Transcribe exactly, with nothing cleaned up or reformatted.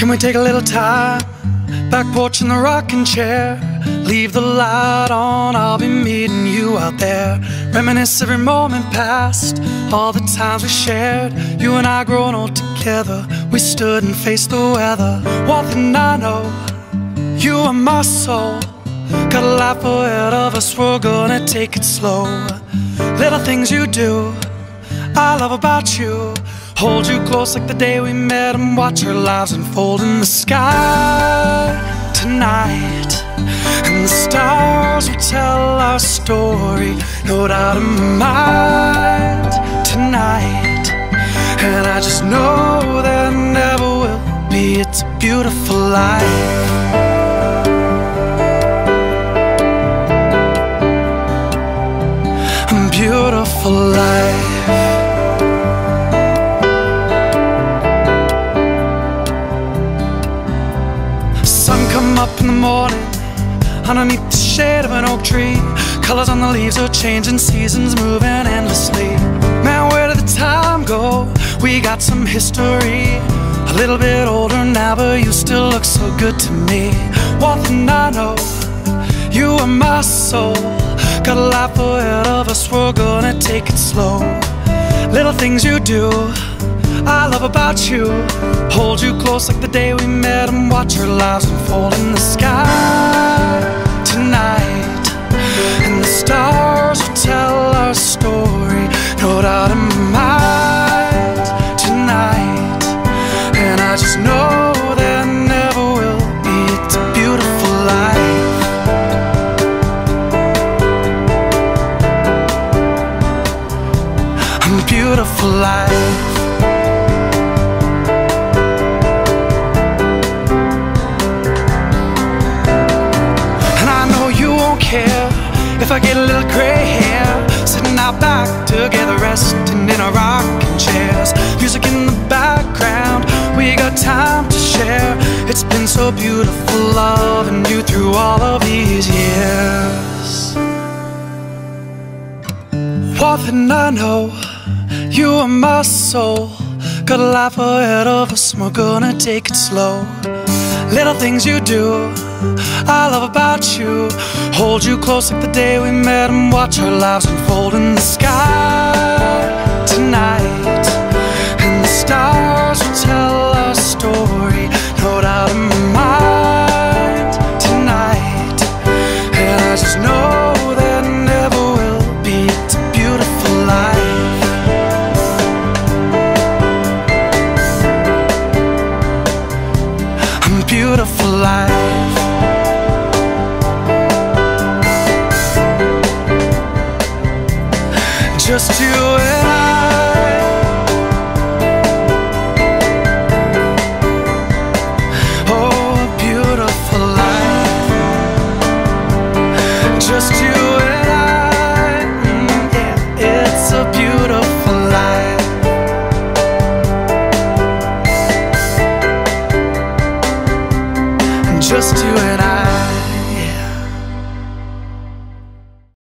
Can we take a little time? Back porch in the rocking chair. Leave the light on, I'll be meeting you out there. Reminisce every moment past, all the times we shared. You and I grown old together, we stood and faced the weather. One thing I know, you are my soul. Got a life ahead of us, we're gonna take it slow. Little things you do, I love about you. Hold you close like the day we met and watch our lives unfold in the sky tonight. And the stars will tell our story, no doubt in my mind tonight. And I just know there never will be, it's a beautiful life. Beautiful life. Sun come up in the morning, underneath the shade of an oak tree. Colors on the leaves are changing, seasons moving endlessly. Man, where did the time go? We got some history. A little bit older now, but you still look so good to me. One thing I know, you are my soul. Got a life ahead of us, we're gonna take it slow. Little things you do, I love about you. Hold you close like the day we met and watch our lives unfold in the sky tonight. And the stars will tell our story, no doubt in my mind tonight. And I just know there never will be, it's a beautiful life. Beautiful life. And I know you won't care if I get a little gray hair, sitting out back together, resting in our rocking chairs. Music in the background, we got time to share. It's been so beautiful loving you through all of these years. One thing I know, you are my soul. Got a life ahead of us, we're gonna take it slow. Little things you do, I love about you. Hold you close like the day we met and watch our lives unfold in the sky tonight. And the stars will tell our story, no doubt in my mind tonight. And I just know there never will be, it's a beautiful life. Beautiful life. Just you and I.